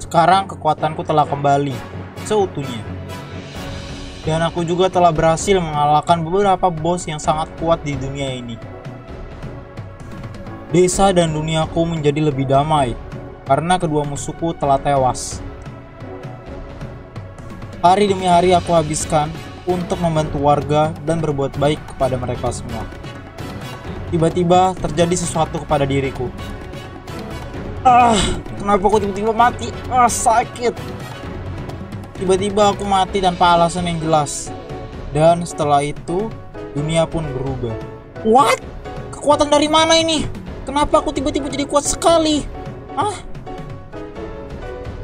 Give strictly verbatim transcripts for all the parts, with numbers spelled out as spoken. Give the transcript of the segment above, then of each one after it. Sekarang kekuatanku telah kembali seutuhnya. Dan aku juga telah berhasil mengalahkan beberapa bos yang sangat kuat di dunia ini. Desa dan duniaku menjadi lebih damai karena kedua musuhku telah tewas. Hari demi hari aku habiskan untuk membantu warga dan berbuat baik kepada mereka semua. Tiba-tiba terjadi sesuatu kepada diriku. Ah, kenapa aku tiba-tiba mati? Ah, sakit. Tiba-tiba aku mati tanpa alasan yang jelas. Dan setelah itu, dunia pun berubah. What? Kekuatan dari mana ini? Kenapa aku tiba-tiba jadi kuat sekali? Ah?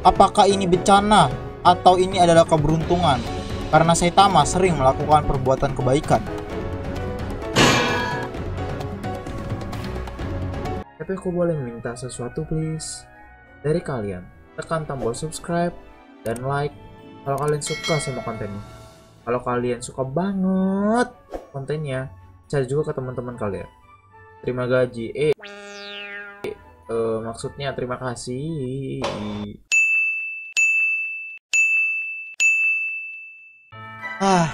Apakah ini bencana? Atau ini adalah keberuntungan? Karena Saitama sering melakukan perbuatan kebaikan. Tapi aku boleh minta sesuatu please? Dari kalian, tekan tombol subscribe dan like kalau kalian suka sama kontennya. Kalau kalian suka banget kontennya, share juga ke teman-teman kalian. Terima gaji, eh, eh, eh maksudnya terima kasih. Ah,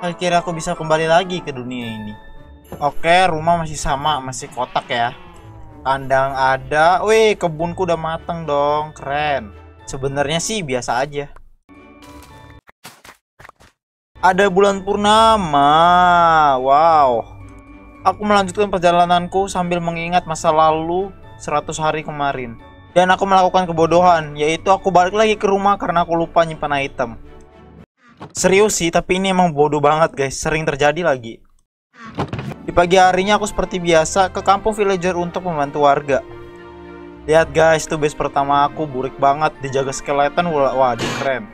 akhirnya aku bisa kembali lagi ke dunia ini. Oke, rumah masih sama, masih kotak ya. Kandang ada, wih kebunku udah mateng dong, keren. Sebenarnya sih biasa aja. Ada bulan purnama. Wow. Aku melanjutkan perjalananku sambil mengingat masa lalu seratus hari kemarin. Dan aku melakukan kebodohan, yaitu aku balik lagi ke rumah karena aku lupa nyimpan item. Serius sih, tapi ini emang bodoh banget guys, sering terjadi lagi. Di pagi harinya aku seperti biasa ke kampung villager untuk membantu warga. Lihat guys, itu base pertama aku, burik banget, dijaga skeleton, wah keren.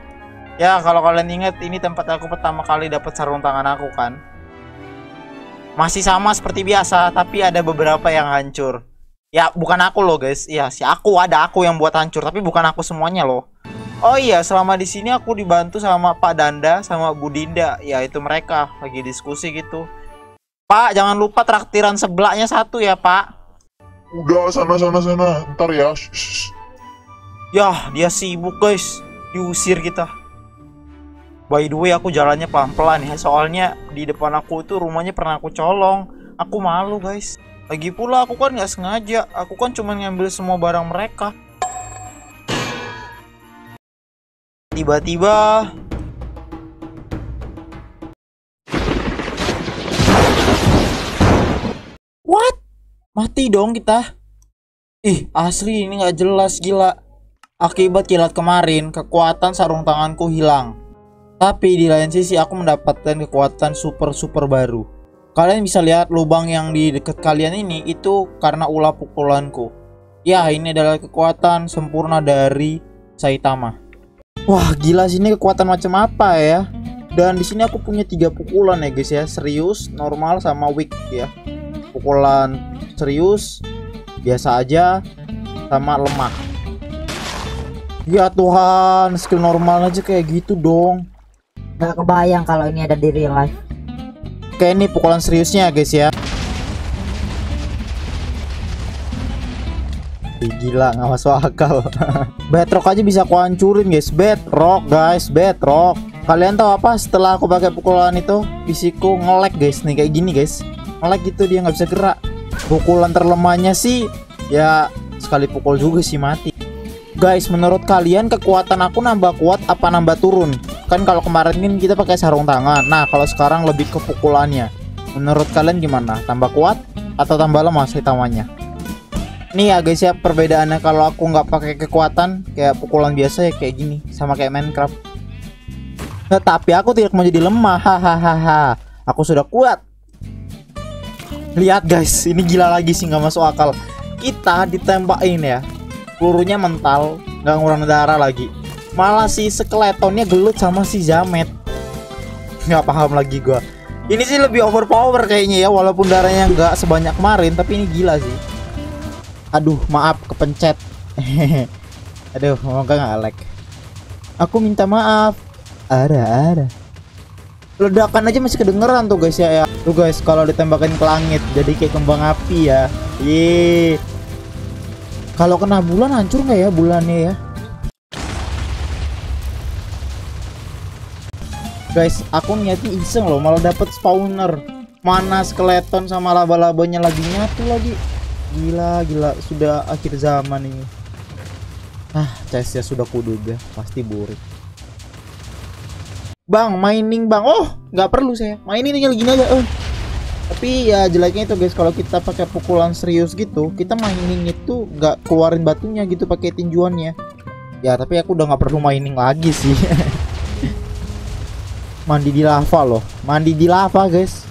Ya kalau kalian ingat, ini tempat aku pertama kali dapat sarung tangan aku kan. Masih sama seperti biasa, tapi ada beberapa yang hancur. Ya bukan aku loh guys, ya si aku, ada aku yang buat hancur, tapi bukan aku semuanya loh. Oh iya, selama di sini aku dibantu sama Pak Danda sama Bu Dinda, ya itu mereka lagi diskusi gitu. Pak, jangan lupa traktiran sebelahnya satu ya Pak. Udah sana sana sana, ntar ya. Shh. Yah, dia sibuk guys, diusir kita. By the way, aku jalannya pelan-pelan ya, soalnya di depan aku itu rumahnya pernah aku colong. Aku malu guys. Lagi pula aku kan nggak sengaja, aku kan cuma ngambil semua barang mereka. Tiba-tiba mati dong kita. Ih asli ini nggak jelas, gila. Akibat kilat kemarin, kekuatan sarung tanganku hilang. Tapi di lain sisi aku mendapatkan kekuatan super-super baru. Kalian bisa lihat lubang yang di dekat kalian ini, itu karena ulah pukulanku. Ya ini adalah kekuatan sempurna dari Saitama. Wah gila sih, ini kekuatan macam apa ya. Dan di sini aku punya tiga pukulan ya guys ya. Serius, normal, sama weak ya. Pukulan serius, biasa aja, sama lemah. Ya Tuhan, skill normal aja kayak gitu dong. Gak kebayang kalau ini ada di real life. Oke ini pukulan seriusnya guys ya. Gila gak masuk akal. Bedrock aja bisa aku hancurin guys. Bedrock guys, bedrock. Kalian tahu apa setelah aku pakai pukulan itu? Fisikku nge-lag guys, nih kayak gini guys. Malah gitu, dia nggak bisa gerak. Pukulan terlemahnya sih ya sekali pukul juga sih mati. Guys, menurut kalian kekuatan aku nambah kuat apa nambah turun? Kan kalau kemarin kan kita pakai sarung tangan. Nah kalau sekarang lebih ke pukulannya. Menurut kalian gimana? Tambah kuat atau tambah lemah Saitamanya? Nih ya guys ya perbedaannya kalau aku nggak pakai kekuatan kayak pukulan biasa ya kayak gini, sama kayak Minecraft. Nah, tapi aku tidak mau jadi lemah. Hahaha. Aku sudah kuat. Lihat guys, ini gila lagi sih, nggak masuk akal. Kita ditembakin ya, pelurunya mental, nggak ngurang darah lagi. Malah si skeletonnya gelut sama si Zamet. Nggak paham lagi gua. Ini sih lebih overpower kayaknya ya, walaupun darahnya nggak sebanyak kemarin, tapi ini gila sih. Aduh, maaf kepencet. Aduh, semoga nggak lag. Aku minta maaf. Ada, ada. Ledakan aja masih kedengeran tuh guys ya, ya. Tuh guys kalau ditembakin ke langit jadi kayak kembang api ya. Yeay. Kalau kena bulan hancur nggak ya bulannya ya? Guys, aku niatnya iseng loh, malah dapet spawner. Mana skeleton sama laba-labanya lagi nyatu lagi. Gila, gila, sudah akhir zaman ini. Ah, C S-nya sudah kuduga, pasti burik. Bang, mining bang. Oh, nggak perlu saya. Mining tinggal gini aja. Oh. Tapi ya jeleknya itu guys, kalau kita pakai pukulan serius gitu, kita mining itu nggak keluarin batunya gitu pakai tinjuannya. Ya, tapi aku udah nggak perlu mining lagi sih. Mandi di lava loh, mandi di lava guys.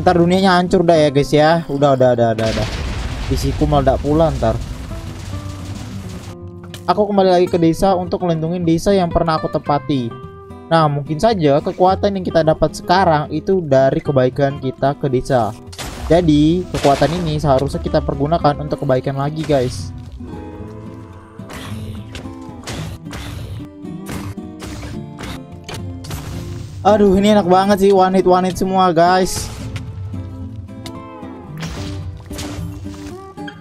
Ntar dunianya hancur dah ya guys ya. Udah udah udah udah udah. Isiku meledak pula ntar. Aku kembali lagi ke desa untuk melindungi desa yang pernah aku tepati. Nah mungkin saja kekuatan yang kita dapat sekarang itu dari kebaikan kita ke desa. Jadi kekuatan ini seharusnya kita pergunakan untuk kebaikan lagi guys. Aduh, ini enak banget sih, one hit one hit semua guys.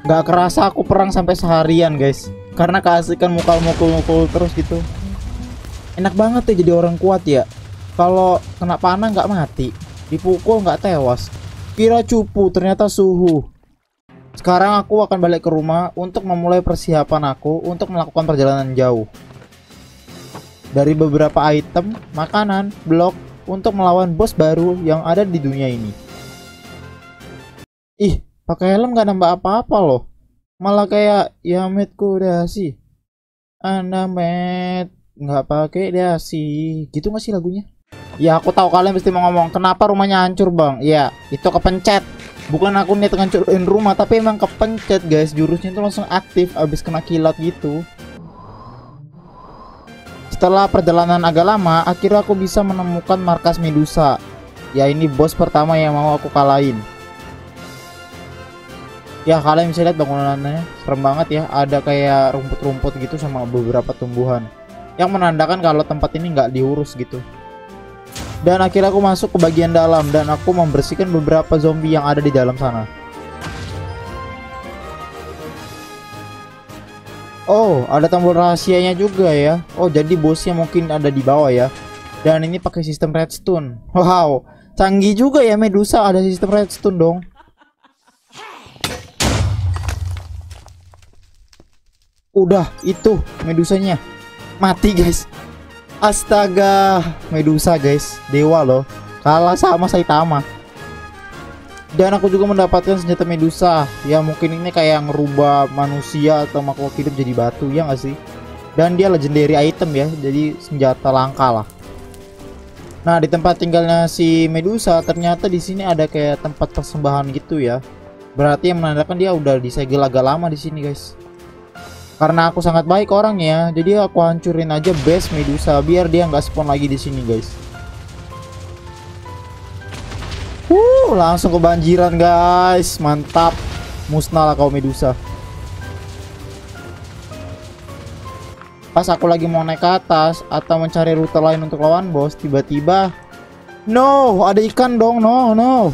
Gak kerasa aku perang sampai seharian guys, karena keasikan mukul mukul mukul terus gitu. Enak banget ya jadi orang kuat ya. Kalau kena panah nggak mati, dipukul nggak tewas. Kira cupu ternyata suhu. Sekarang aku akan balik ke rumah untuk memulai persiapan aku untuk melakukan perjalanan jauh. Dari beberapa item, makanan, blok untuk melawan bos baru yang ada di dunia ini. Ih, pakai helm gak nambah apa-apa loh. Malah kayak Yamed Kudashi. Anamed nggak pakai dasi. Gitu gak sih lagunya? Ya aku tahu kalian pasti mau ngomong, kenapa rumahnya hancur bang? Ya itu kepencet. Bukan aku niat ngancurin rumah, tapi emang kepencet guys. Jurusnya itu langsung aktif abis kena kilat gitu. Setelah perjalanan agak lama, akhirnya aku bisa menemukan markas Medusa. Ya ini bos pertama yang mau aku kalahin. Ya kalian bisa lihat bangunannya, serem banget ya. Ada kayak rumput-rumput gitu sama beberapa tumbuhan, yang menandakan kalau tempat ini nggak diurus gitu. Dan akhirnya aku masuk ke bagian dalam dan aku membersihkan beberapa zombie yang ada di dalam sana. Oh, ada tombol rahasianya juga ya. Oh, jadi bosnya mungkin ada di bawah ya. Dan ini pakai sistem redstone. Wow, canggih juga ya Medusa, ada sistem redstone dong. Udah, itu Medusanya mati guys. Astaga, Medusa guys, dewa loh. Kalah sama Saitama. Dan aku juga mendapatkan senjata Medusa. Ya mungkin ini kayak ngerubah manusia atau makhluk hidup jadi batu, ya nggak sih? Dan dia legendary item ya, jadi senjata langka lah. Nah di tempat tinggalnya si Medusa ternyata di sini ada kayak tempat persembahan gitu ya. Berarti yang menandakan dia udah disegel agak lama di sini guys. Karena aku sangat baik orangnya, jadi aku hancurin aja base Medusa biar dia nggak spawn lagi di sini guys. Uh, langsung kebanjiran guys, mantap, musnah lah kau Medusa. Pas aku lagi mau naik ke atas atau mencari rute lain untuk lawan bos, tiba-tiba, no, ada ikan dong, no, no,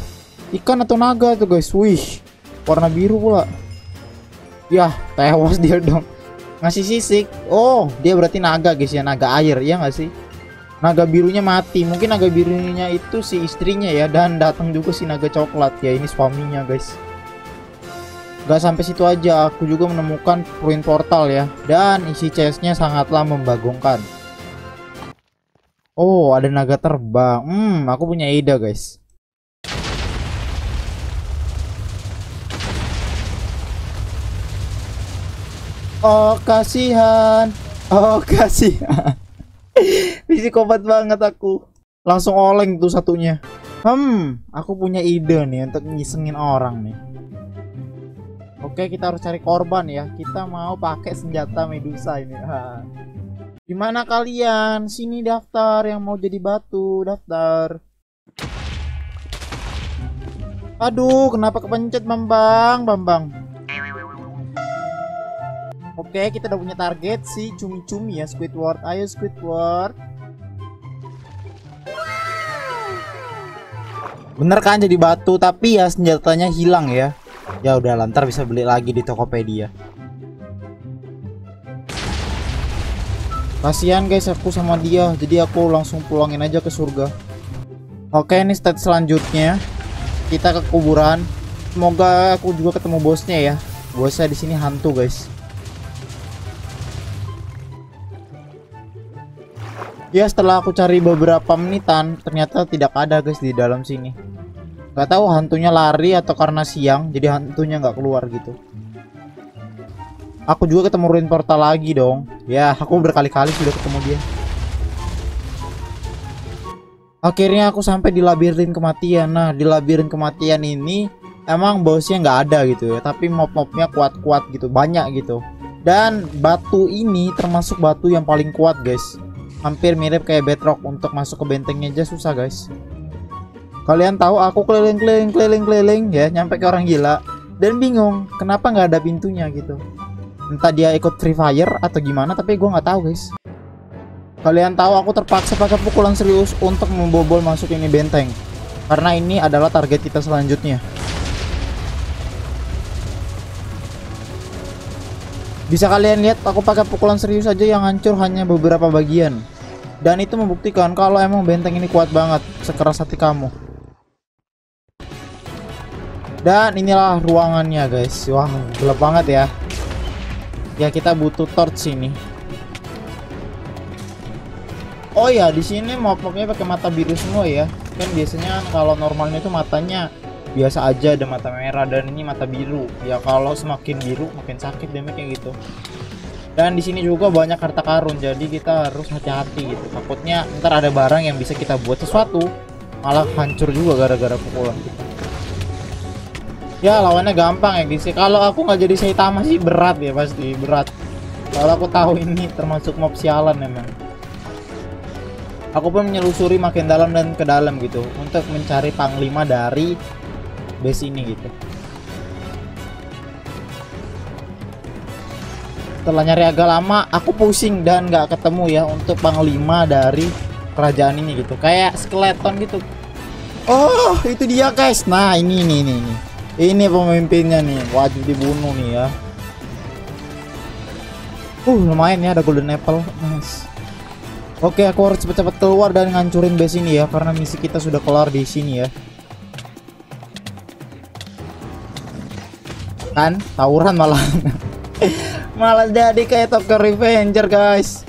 ikan atau naga tuh guys, wih, warna biru pula. Yah, tewas dia dong, ngasih sisik. Oh, dia berarti naga guys ya, naga air ya nggak sih? Naga birunya mati, mungkin naga birunya itu si istrinya ya, dan datang juga si naga coklat ya, ini suaminya guys. Gak sampai situ aja, aku juga menemukan ruin portal ya, dan isi chestnya sangatlah membagongkan. Oh, ada naga terbang. Hmm, aku punya ide guys. Oh kasihan, oh kasihan. Psikopat banget aku. Langsung oleng tuh satunya. Hmm, aku punya ide nih untuk ngisengin orang nih. Oke, kita harus cari korban ya. Kita mau pakai senjata Medusa ini. Gimana kalian? Sini daftar yang mau jadi batu, daftar. Aduh, kenapa kepencet Bambang, Bambang? Oke, kita udah punya target si cumi-cumi ya, Squidward. Ayo Squidward. Bener kan jadi batu, tapi ya senjatanya hilang ya. Ya udah, lantar bisa beli lagi di Tokopedia. Kasihan guys aku sama dia, jadi aku langsung pulangin aja ke surga. Oke, ini stage selanjutnya. Kita ke kuburan. Semoga aku juga ketemu bosnya ya. Bosnya di sini hantu guys. Ya setelah aku cari beberapa menitan, ternyata tidak ada guys di dalam sini. Gak tahu hantunya lari atau karena siang jadi hantunya nggak keluar gitu. Aku juga ketemu ruin portal lagi dong. Ya aku berkali-kali sudah ketemu dia. Akhirnya aku sampai di labirin kematian. Nah di labirin kematian ini emang bosnya nggak ada gitu ya, tapi mob-mobnya kuat-kuat gitu, banyak gitu. Dan batu ini termasuk batu yang paling kuat guys. Hampir mirip kayak bedrock, untuk masuk ke bentengnya aja susah guys. Kalian tahu aku keliling-keliling keliling-keliling ya, nyampe ke orang gila dan bingung kenapa nggak ada pintunya gitu. Entah dia ikut free fire atau gimana, tapi gue nggak tahu guys. Kalian tahu aku terpaksa pakai pukulan serius untuk membobol masuk ini benteng, karena ini adalah target kita selanjutnya. Bisa kalian lihat aku pakai pukulan serius aja yang hancur hanya beberapa bagian. Dan itu membuktikan kalau emang benteng ini kuat banget, sekeras hati kamu. Dan inilah ruangannya guys. Wah gelap banget ya. Ya kita butuh torch ini. Oh ya di sini mob-mobnya pakai mata biru semua ya. Kan biasanya kalau normalnya itu matanya biasa aja, ada mata merah dan ini mata biru. Ya kalau semakin biru makin sakit damage-nya gitu. Dan di sini juga banyak harta karun, jadi kita harus hati-hati gitu. Takutnya ntar ada barang yang bisa kita buat sesuatu malah hancur juga gara-gara pukulan kita. Ya lawannya gampang ya guys. Kalau aku nggak jadi Saitama sih berat ya, pasti berat. Kalau aku tahu ini termasuk mob sialan emang. Aku pun menyelusuri makin dalam dan ke dalam gitu untuk mencari panglima dari base ini gitu. Setelah nyari agak lama aku pusing dan nggak ketemu ya untuk panglima dari kerajaan ini gitu, kayak skeleton gitu. Oh itu dia guys. Nah ini ini ini ini, ini pemimpinnya nih, wajib dibunuh nih ya. Uh lumayan ya, ada golden apple, nice. Oke aku harus cepet-cepet keluar dan ngancurin base ini ya, karena misi kita sudah kelar di sini ya. Kan tawuran malah malah jadi kayak Tokyo Revenger guys.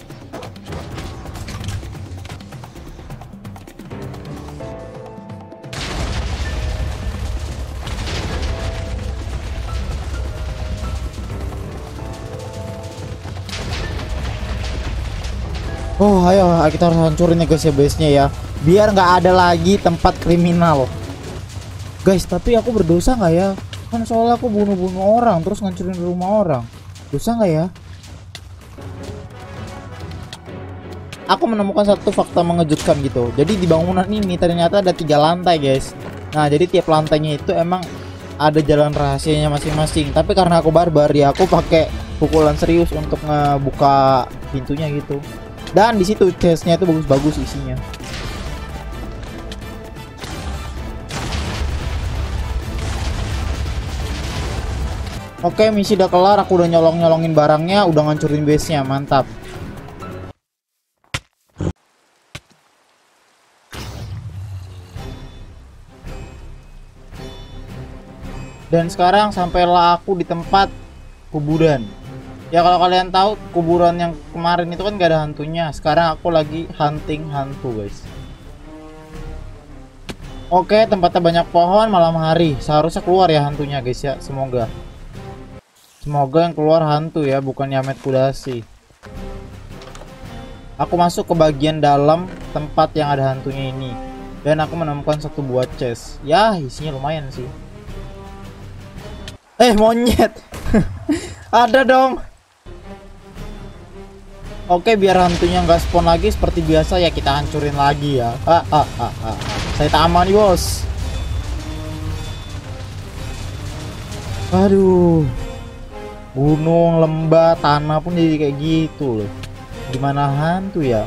Oh ayo kita harus hancurin guys ya base-nya ya, biar nggak ada lagi tempat kriminal guys. Tapi aku berdosa nggak ya? Kan soalnya aku bunuh-bunuh orang terus ngancurin rumah orang, dosa nggak ya? Aku menemukan satu fakta mengejutkan gitu. Jadi di bangunan ini ternyata ada tiga lantai guys. Nah jadi tiap lantainya itu emang ada jalan rahasianya masing-masing. Tapi karena aku barbar ya aku pakai pukulan serius untuk ngebuka pintunya gitu. Dan di situ chestnya itu bagus-bagus isinya. Oke misi udah kelar, aku udah nyolong-nyolongin barangnya, udah ngancurin base-nya, mantap. Dan sekarang sampailah aku di tempat kuburan. Ya kalau kalian tahu kuburan yang kemarin itu kan gak ada hantunya. Sekarang aku lagi hunting hantu guys. Oke tempatnya banyak pohon, malam hari. Seharusnya keluar ya hantunya guys ya, semoga. Semoga yang keluar hantu ya, bukan Yamet Kudasi. Aku masuk ke bagian dalam tempat yang ada hantunya ini. Dan aku menemukan satu buah chest. Ya isinya lumayan sih. Eh monyet. Ada dong. Oke biar hantunya nggak spawn lagi seperti biasa ya, kita hancurin lagi ya. ah, ah, ah, ah. Saya tak aman nih bos. Aduh, gunung, lembah, tanah pun jadi kayak gitu loh. Gimana hantu ya?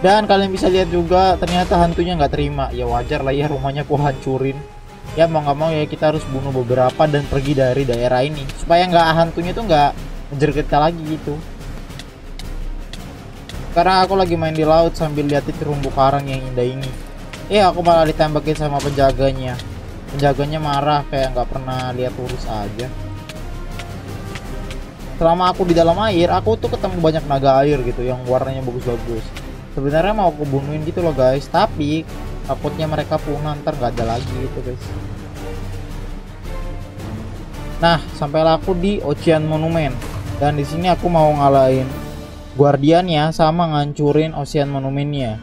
Dan kalian bisa lihat juga ternyata hantunya nggak terima. Ya wajar lah ya, rumahnya ku hancurin. Ya mau nggak mau ya kita harus bunuh beberapa dan pergi dari daerah ini supaya nggak hantunya tuh nggak ngejar kita lagi gitu. Karena aku lagi main di laut sambil liatin terumbu karang yang indah ini. Eh aku malah ditambahin sama penjaganya. Penjaganya marah kayak nggak pernah lihat lurus aja. Selama aku di dalam air, aku tuh ketemu banyak naga air gitu yang warnanya bagus-bagus. Sebenarnya mau aku bunuhin gitu loh guys, tapi takutnya mereka punah, ntar nggak ada lagi itu guys. Nah, sampailah aku di Ocean Monument, dan di sini aku mau ngalahin guardiannya sama ngancurin Ocean Monumentnya.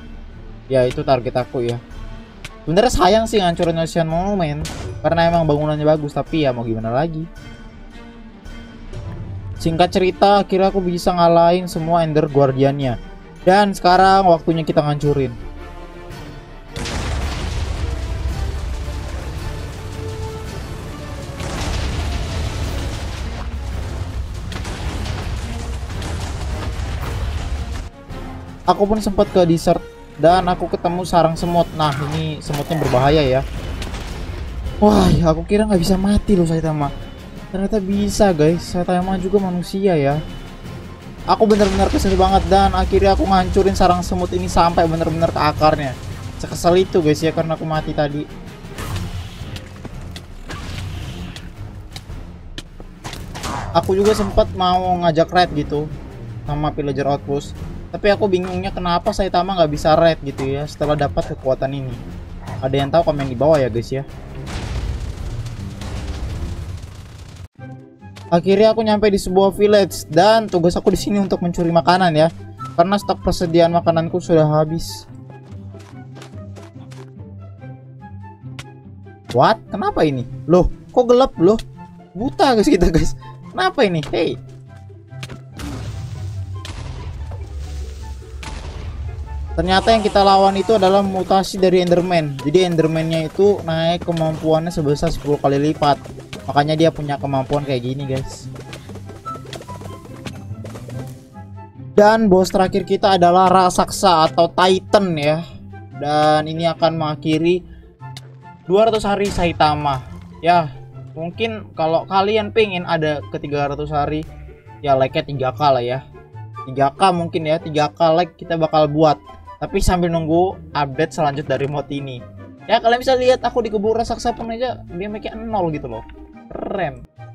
Ya itu target aku ya. Sebenarnya sayang sih ngancurin Ocean Monument karena emang bangunannya bagus, tapi ya mau gimana lagi. Singkat cerita, akhirnya aku bisa ngalahin semua Ender Guardiannya, dan sekarang waktunya kita ngancurin. Aku pun sempat ke desert dan aku ketemu sarang semut. Nah ini semutnya berbahaya ya. Wah aku kira nggak bisa mati loh Saitama. Ternyata bisa guys, Saitama juga manusia ya. Aku bener-bener kesel banget dan akhirnya aku ngancurin sarang semut ini sampai bener-bener ke akarnya. Sekesel itu guys ya karena aku mati tadi. Aku juga sempat mau ngajak raid gitu sama Pillager Outpost. Tapi aku bingungnya kenapa Saitama nggak bisa raid gitu ya setelah dapat kekuatan ini. Ada yang tahu komen di bawah ya guys ya. Akhirnya aku nyampe di sebuah village dan tugas aku di sini untuk mencuri makanan ya. Karena stok persediaan makananku sudah habis. What? Kenapa ini? Loh, kok gelap loh? Buta guys kita guys. Kenapa ini? Hey. Ternyata yang kita lawan itu adalah mutasi dari Enderman. Jadi Enderman-nya itu naik kemampuannya sebesar sepuluh kali lipat. Makanya dia punya kemampuan kayak gini guys. Dan bos terakhir kita adalah raksasa atau Titan ya. Dan ini akan mengakhiri dua ratus hari Saitama. Ya mungkin kalau kalian pengen ada ke tiga ratus hari, ya like-nya tiga K lah ya. tiga K mungkin ya, tiga K like kita bakal buat. Tapi sambil nunggu update selanjut dari mod ini. Ya kalian bisa lihat aku di kebun raksasa pun aja dia make nol gitu loh. Keren.